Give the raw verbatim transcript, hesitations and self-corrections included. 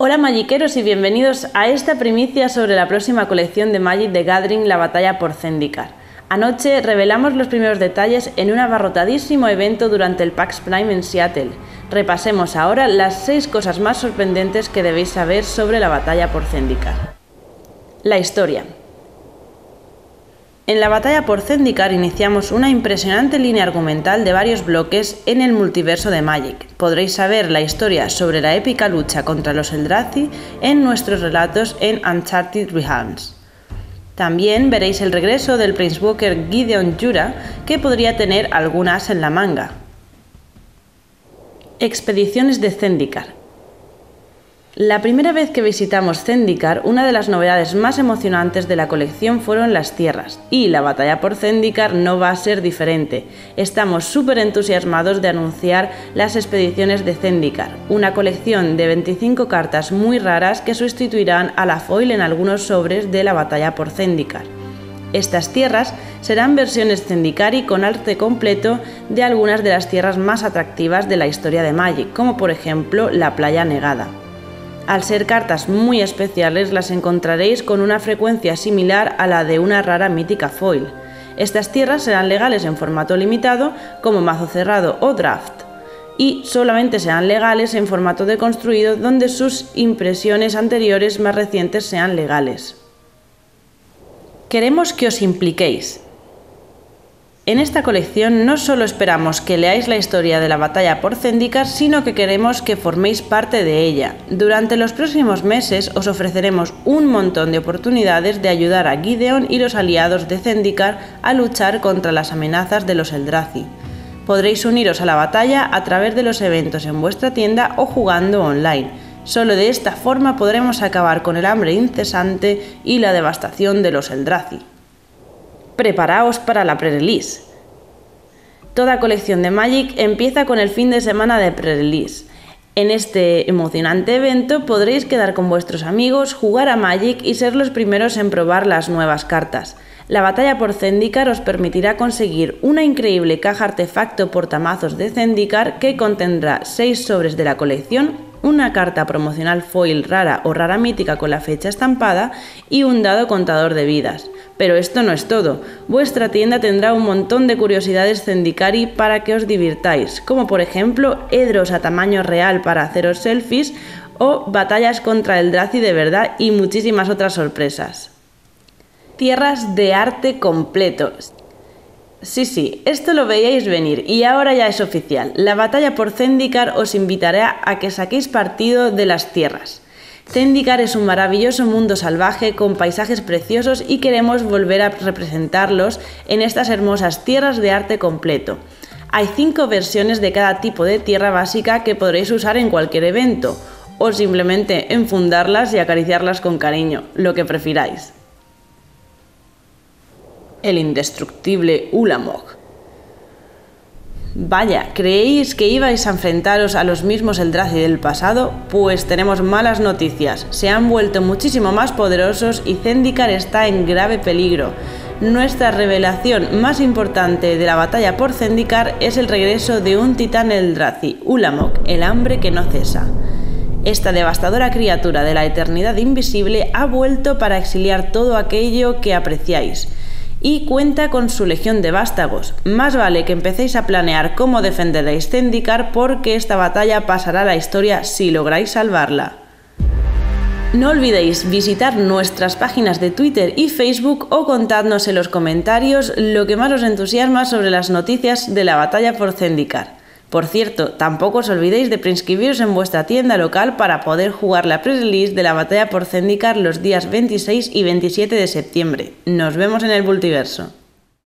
Hola magiqueros y bienvenidos a esta primicia sobre la próxima colección de Magic: The Gathering, la batalla por Zendikar. Anoche revelamos los primeros detalles en un abarrotadísimo evento durante el PAX Prime en Seattle. Repasemos ahora las seis cosas más sorprendentes que debéis saber sobre la batalla por Zendikar. La historia. En la batalla por Zendikar iniciamos una impresionante línea argumental de varios bloques en el multiverso de Magic. Podréis saber la historia sobre la épica lucha contra los Eldrazi en nuestros relatos en Uncharted Realms. También veréis el regreso del Planeswalker Gideon Jura, que podría tener algún as en la manga. Expediciones de Zendikar. La primera vez que visitamos Zendikar, una de las novedades más emocionantes de la colección fueron las tierras, y la batalla por Zendikar no va a ser diferente. Estamos súper entusiasmados de anunciar las expediciones de Zendikar, una colección de veinticinco cartas muy raras que sustituirán a la foil en algunos sobres de la batalla por Zendikar. Estas tierras serán versiones Zendikari con arte completo de algunas de las tierras más atractivas de la historia de Magic, como por ejemplo la Playa Negada. Al ser cartas muy especiales, las encontraréis con una frecuencia similar a la de una rara mítica foil. Estas tierras serán legales en formato limitado, como mazo cerrado o draft, y solamente serán legales en formato deconstruido, donde sus impresiones anteriores más recientes sean legales. Queremos que os impliquéis. En esta colección no solo esperamos que leáis la historia de la batalla por Zendikar, sino que queremos que forméis parte de ella. Durante los próximos meses os ofreceremos un montón de oportunidades de ayudar a Gideon y los aliados de Zendikar a luchar contra las amenazas de los Eldrazi. Podréis uniros a la batalla a través de los eventos en vuestra tienda o jugando online. Solo de esta forma podremos acabar con el hambre incesante y la devastación de los Eldrazi. Preparaos para la pre-release. Toda colección de Magic empieza con el fin de semana de pre-release. En este emocionante evento podréis quedar con vuestros amigos, jugar a Magic y ser los primeros en probar las nuevas cartas. La batalla por Zendikar os permitirá conseguir una increíble caja artefacto portamazos de Zendikar que contendrá seis sobres de la colección, una carta promocional foil rara o rara mítica con la fecha estampada y un dado contador de vidas. Pero esto no es todo, vuestra tienda tendrá un montón de curiosidades Zendikari para que os divirtáis, como por ejemplo edros a tamaño real para haceros selfies o batallas contra Eldrazi de verdad y muchísimas otras sorpresas. Tierras de arte completos. Sí, sí, esto lo veíais venir y ahora ya es oficial. La batalla por Zendikar os invitará a que saquéis partido de las tierras. Zendikar es un maravilloso mundo salvaje con paisajes preciosos y queremos volver a representarlos en estas hermosas tierras de arte completo. Hay cinco versiones de cada tipo de tierra básica que podréis usar en cualquier evento, o simplemente enfundarlas y acariciarlas con cariño, lo que prefiráis. El indestructible Ulamog. Vaya, ¿creéis que ibais a enfrentaros a los mismos Eldrazi del pasado? Pues tenemos malas noticias, se han vuelto muchísimo más poderosos y Zendikar está en grave peligro. Nuestra revelación más importante de la batalla por Zendikar es el regreso de un titán Eldrazi, Ulamog, el hambre que no cesa. Esta devastadora criatura de la eternidad invisible ha vuelto para exiliar todo aquello que apreciáis. Y cuenta con su legión de vástagos. Más vale que empecéis a planear cómo defenderéis Zendikar, porque esta batalla pasará a la historia si lográis salvarla. No olvidéis visitar nuestras páginas de Twitter y Facebook o contadnos en los comentarios lo que más os entusiasma sobre las noticias de la batalla por Zendikar. Por cierto, tampoco os olvidéis de preinscribiros en vuestra tienda local para poder jugar la pre-release de la batalla por Zendikar los días veintiséis y veintisiete de septiembre. Nos vemos en el multiverso.